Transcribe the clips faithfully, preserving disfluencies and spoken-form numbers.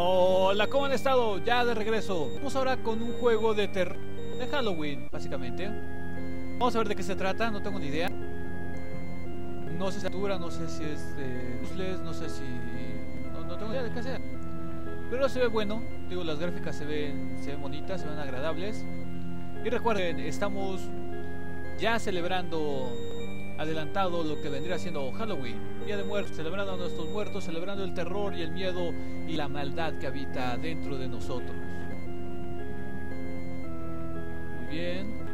Hola, ¿cómo han estado? Ya de regreso. Vamos ahora con un juego de terror de Halloween, básicamente. Vamos a ver de qué se trata, no tengo ni idea. No sé si es altura, no sé si es de puzzles, no sé si... No, no tengo idea de qué sea. Pero se ve bueno, digo, las gráficas se ven, se ven bonitas, se ven agradables. Y recuerden, estamos ya celebrando adelantado lo que vendría siendo Halloween, Día de Muertos, celebrando a nuestros muertos, celebrando el terror y el miedo y la maldad que habita dentro de nosotros. Muy bien.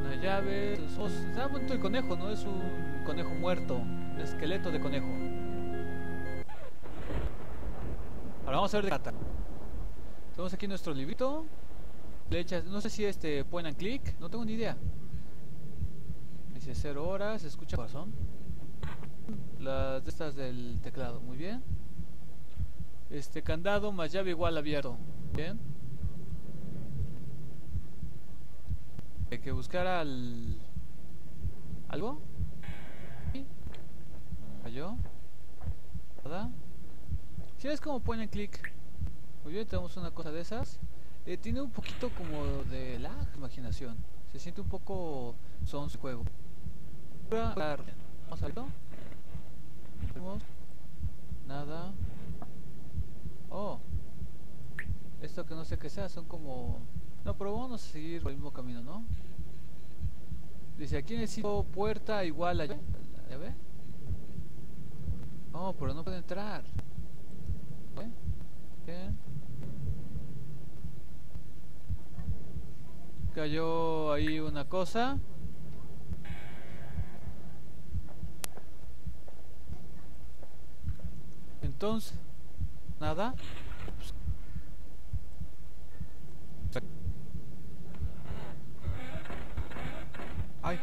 Una llave. Está bonito el conejo, ¿no? Es un conejo muerto, un esqueleto de conejo. Ahora vamos a ver de cata. Tenemos aquí nuestro librito. Flechas, no sé si este point and click, no tengo ni idea. Dice cero horas, escucha corazón. Las de estas del teclado, muy bien. Este candado más llave igual abierto. Bien. Hay que buscar al... ¿Algo? ¿Cayó? ¿Nada? Si es como point and click. Muy bien, tenemos una cosa de esas. Eh, tiene un poquito como de la imaginación. Se siente un poco son su juego. Vamos a verlo. Nada. Oh. Esto que no sé qué sea, son como... No, pero vamos a seguir por el mismo camino, ¿no? Dice, aquí necesito puerta igual a... ¿Ya ve? No, pero no puede entrar. ¿Eh? Bien. Cayó ahí una cosa. Entonces, nada. Ay.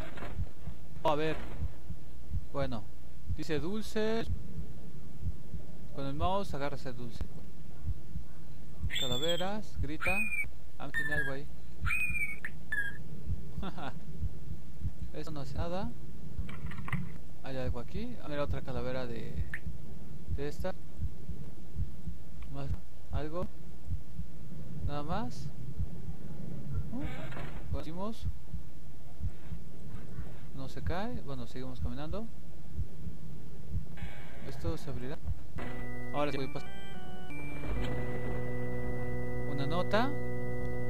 A ver. Bueno. Dice dulce. Con el mouse agarra ese dulce. Calaveras. Grita. Ah, tiene algo ahí. Eso no hace nada. Hay algo aquí. A ver, otra calavera de, de esta. Más algo. Nada más. Seguimos. No se cae. Bueno, seguimos caminando. Esto se abrirá. Ahora sí voy a pasar. Una nota.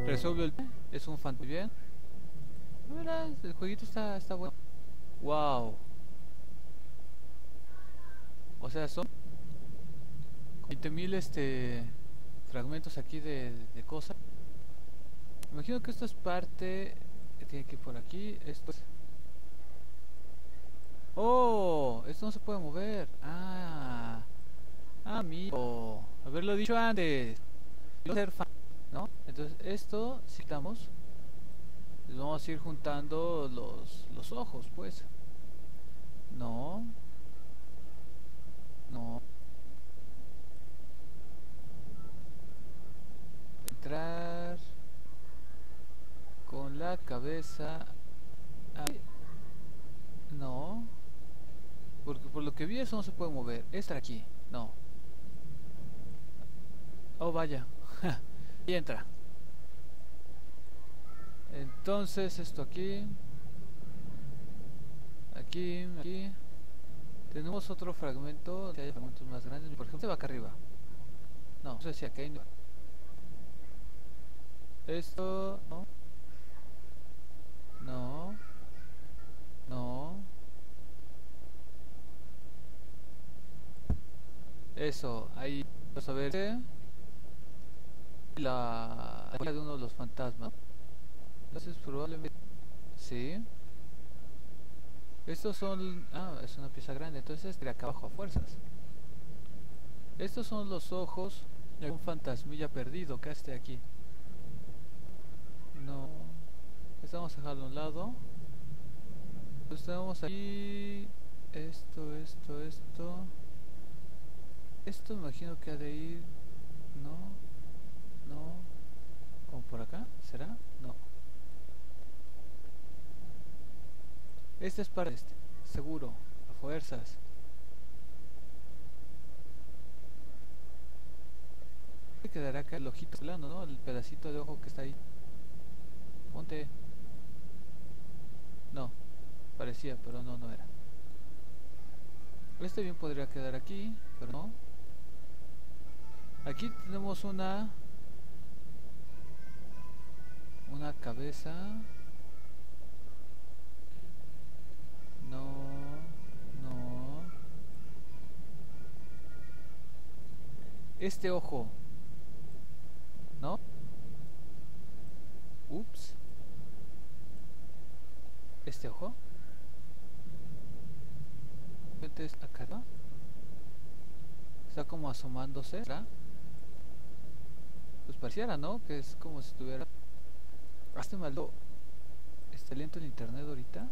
Resuelve el... Es un fan. Muy bien. Mira, el jueguito está, está bueno. Wow. O sea, son veinte mil este fragmentos aquí de, de cosas. Me imagino que esto es parte. Tiene que ir por aquí. Esto es... Oh, esto no se puede mover. Ah, amigo, haberlo dicho antes. No ser fan, ¿no? Entonces esto si quitamos, vamos a ir juntando los, los ojos, pues. No. No. Entrar con la cabeza. Ahí. No. Porque por lo que vi eso no se puede mover. Estar aquí. No. Oh, vaya. Y entra. Entonces esto aquí, aquí, aquí, tenemos otro fragmento, que hay fragmentos más grandes, por ejemplo, se va acá arriba, no, no sé si acá hay, no. Esto, no, no, no, eso, ahí, vamos a ver, la, la de uno de los fantasmas. Entonces probablemente... Sí. Estos son... Ah, es una pieza grande. Entonces de acá abajo a fuerzas. Estos son los ojos de un fantasmilla perdido que esté aquí. No. Estamos dejando a un lado. Entonces tenemos aquí... Esto, esto, esto... Esto imagino que ha de ir... No. No. ¿Como por acá? ¿Será? No. Este es para este, seguro, a fuerzas. te quedará acá el ojito plano, ¿no? El pedacito de ojo que está ahí. Ponte. No, parecía, pero no, no era. Este bien podría quedar aquí, pero no. Aquí tenemos una una cabeza. No, no. Este ojo. ¿No? Ups. Este ojo. Entonces acá, ¿no? Está como asomándose, ¿verdad? Pues pareciera, ¿no? Que es como si estuviera. Hazte maldo. Está lento el internet ahorita.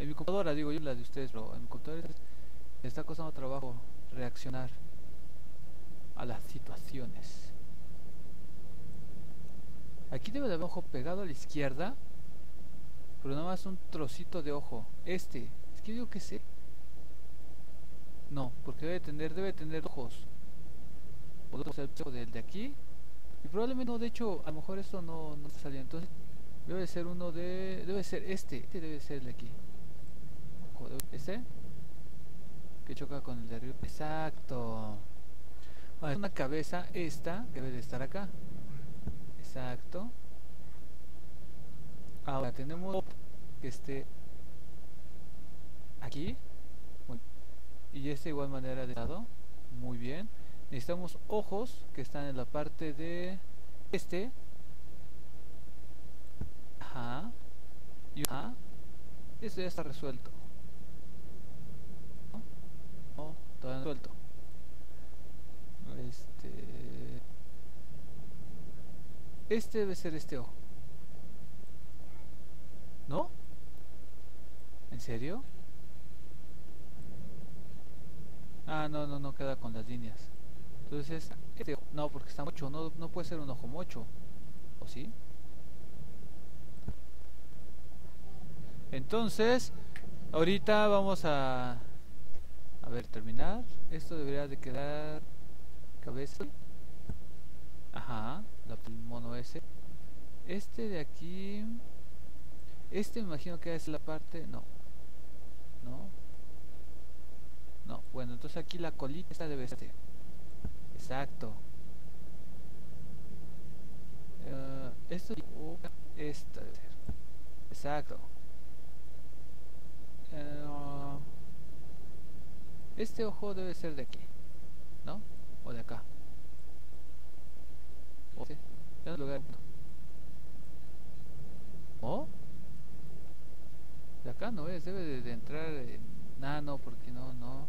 En mi computadora, digo yo, la de ustedes, bro. En mi computadora está costando trabajo reaccionar a las situaciones. Aquí debe de haber un ojo pegado a la izquierda, pero nada más un trocito de ojo. Este, es que digo que sé. No, porque debe tener, debe tener ojos. Podemos hacer el ojo del de aquí. Y probablemente no, de hecho, a lo mejor esto no, no salía. Entonces, debe ser uno de... Debe ser este. Este debe ser el de aquí. Este. Que choca con el de arriba. Exacto. Vale, una cabeza, esta, que debe de estar acá. Exacto. Ahora tenemos que esté aquí. Y esta igual manera de lado. Muy bien. Necesitamos ojos que están en la parte de este. Ajá. Y ajá. Esto ya está resuelto. No, no todavía no está resuelto. Este. Este debe ser este ojo. ¿No? ¿En serio? Ah, no, no, no queda con las líneas. Entonces, este ojo, no, porque está mocho, no, no puede ser un ojo mocho. ¿O sí? Entonces, ahorita vamos a... A ver, terminar. Esto debería de quedar... Cabeza. Ajá, el mono ese. Este de aquí... Este me imagino que es la parte... No. No. No, bueno, entonces aquí la colita esta debe ser... Exacto. Uh, esto esta debe ser. Exacto. Uh, este ojo debe ser de aquí, ¿no? O de acá. O este. En el lugar. ¿O? De acá no es, debe de, de entrar en... Nah, no, porque no, no.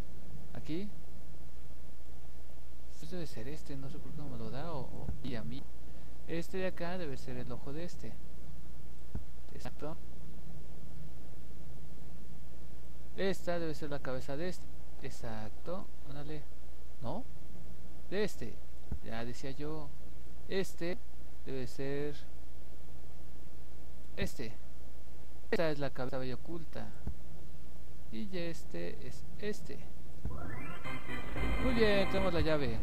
Aquí. Debe ser este, no sé por qué no me lo da o, o, y a mí este de acá debe ser el ojo de este. Exacto. Esta debe ser la cabeza de este. Exacto. Ándale. ¿No? De este. Ya decía yo. Este debe ser este. Esta es la cabeza bella oculta. Y este es este. Muy bien, tenemos la llave.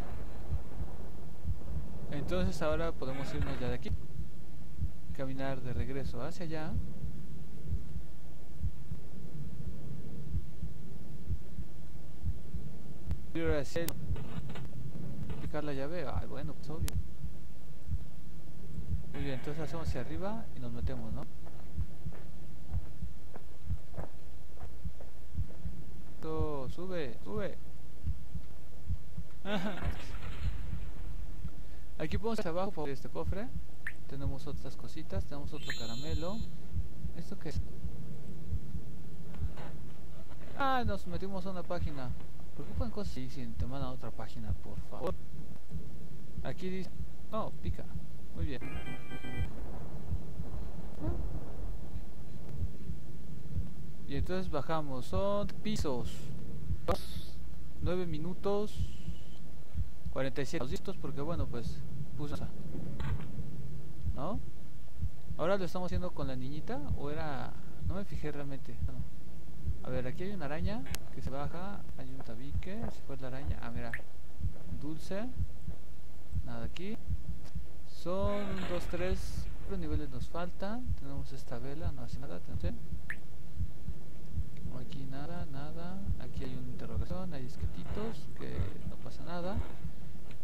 Entonces ahora podemos irnos ya de aquí. Caminar de regreso hacia allá. Picar la llave. Ay, bueno, pues obvio. Muy bien, entonces hacemos hacia arriba y nos metemos, ¿no? Esto, sube, sube. Aquí podemos hacia abajo por este cofre. Tenemos otras cositas, tenemos otro caramelo. ¿Esto qué es? Ah, nos metimos a una página. ¿Por qué ponen cosas así si te mandan a otra página, por favor? Aquí dice... Oh, pica. Muy bien. Y entonces bajamos. Son pisos. nueve minutos. cuarenta y siete minutos, porque bueno, pues puso, ¿no? Ahora lo estamos haciendo con la niñita, o era, no me fijé realmente. No. A ver, aquí hay una araña que se baja, hay un tabique, se fue la araña, ah mira, dulce, nada aquí. Son dos, tres niveles nos faltan. Tenemos esta vela, no hace nada. Aquí nada, nada. Aquí hay una interrogación, hay esqueletos que no pasa nada.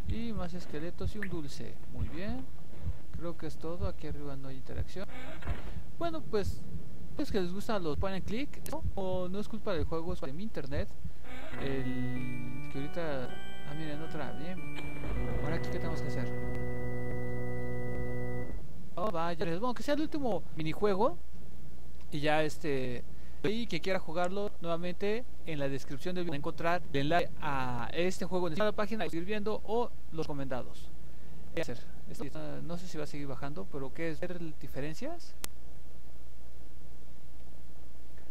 Y más esqueletos y un dulce. Muy bien. Creo que es todo. Aquí arriba no hay interacción. Bueno, pues es que les gustan los point and click. O no es culpa del juego, es de mi internet. El que ahorita... Ah, miren, otra. Bien. Ahora aquí, ¿qué tenemos que hacer? Oh, vaya. Bueno, que sea el último minijuego. Y ya este... Y que quiera jugarlo nuevamente, en la descripción del video van a encontrar el enlace a este juego en la página, seguir viendo o los recomendados. ¿Qué hacer? Esto, no sé si va a seguir bajando, pero ¿qué es? ¿Ver diferencias?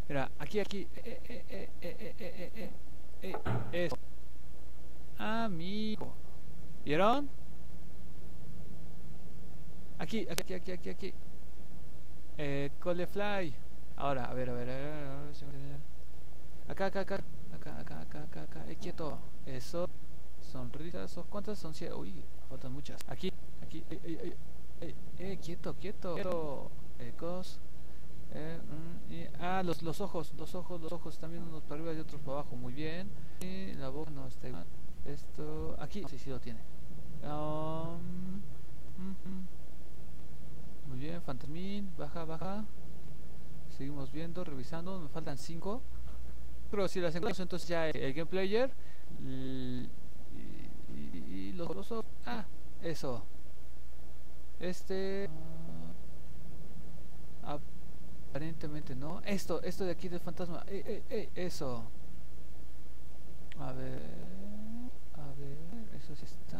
Mira, aquí, aquí. Eh, eh, eh, eh, eh, eh, eh, eh, esto. Amigo. ¿Vieron? Aquí, aquí, aquí, aquí, aquí. Eh, Colefly. Ahora, a ver, a ver, a ver, a ver, acá, acá, acá, acá, acá, acá, acá, acá, eh, quieto, eso, sonrisas, ¿cuántas son? Cien, uy, faltan muchas, aquí, aquí, eh, eh, eh, eh, quieto, quieto, quieto, eh, cos, eh, mm, y, ah, los, los ojos, los ojos, los ojos, también unos para arriba y otros para abajo, muy bien, y la boca no está igual, esto, aquí, sí, sí lo tiene, um, mm, mm. Muy bien, fantasmín, baja, baja. Seguimos viendo, revisando, me faltan cinco. Pero si las encuentro, entonces ya el game player y, y, y los colosos. Ah, eso. Este uh, aparentemente no. Esto, esto de aquí del fantasma. Eh, eh, eh, eso. A ver, a ver, eso sí está.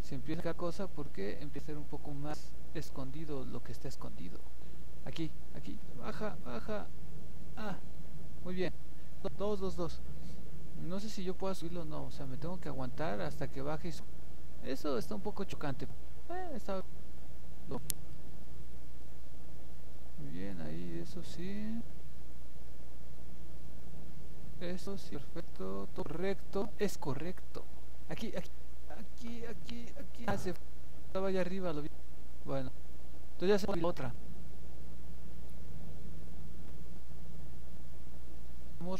Si empieza cada cosa, porque empieza a ser un poco más escondido lo que está escondido. Aquí, aquí, baja, baja. Ah, muy bien. Dos, dos, dos. No sé si yo puedo subirlo o no. O sea, me tengo que aguantar hasta que baje. Eso está un poco chocante. Eh, está... Muy bien, ahí, eso sí. Eso sí, perfecto. Todo correcto. Es correcto. Aquí, aquí, aquí, aquí, aquí. Ah, se estaba allá arriba, lo vi. Bueno, entonces ya se va otra.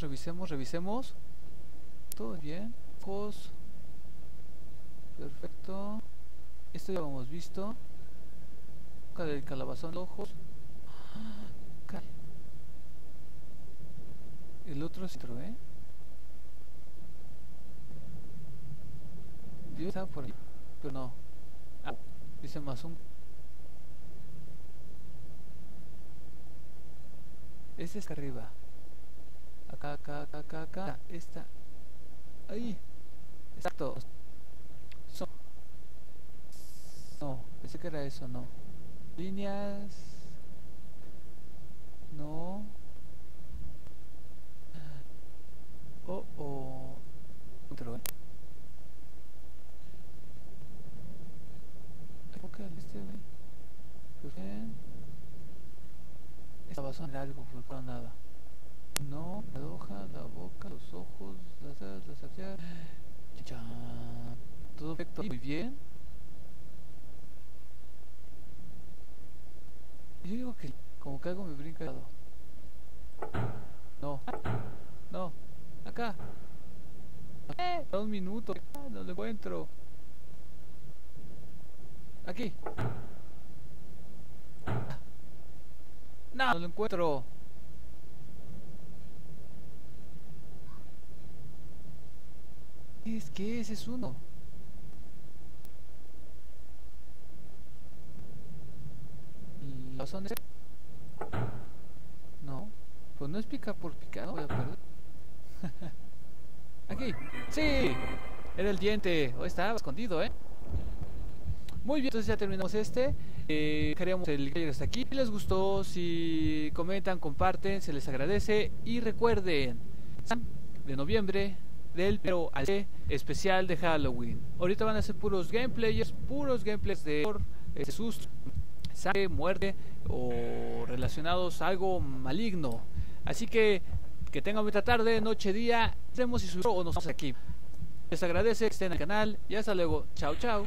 Revisemos, revisemos. Todo bien. Ojos. Perfecto. Esto ya lo hemos visto. Boca del calabazón. Ojos. Ah, el otro es otro, ¿eh? Dios, estaba por ahí. Pero no. Ah, dice más un. Este es arriba. Acá, acá, acá, acá, acá, esta, ahí, exacto, son, no, pensé que era eso, no, líneas, no, oh, oh, control, ok, listo, bien, esta va a sonar algo, pero nada. No, la hoja, la boca, los ojos, las alas, las alas. Todo perfecto, muy bien. Yo digo que como que algo me brinca. No, no, acá. Eh, un minuto, no lo encuentro. Aquí. No, no lo encuentro. Es que ese es uno. ¿Los son de... No, pues no es picar por picar, no voy a perder. Aquí, sí, era el diente, o estaba escondido, ¿eh? Muy bien, entonces ya terminamos este. Eh, dejaríamos el video hasta aquí. Si les gustó, si comentan, comparten, se les agradece. Y recuerden, de noviembre. Del pero al especial de Halloween. Ahorita van a ser puros gameplays, puros gameplays de horror, eh, susto, sangre, muerte o relacionados a algo maligno. Así que que tengan buena tarde, noche, día. Vemos si subo o nos vemos aquí. Les agradece que estén en el canal y hasta luego. Chao, chao.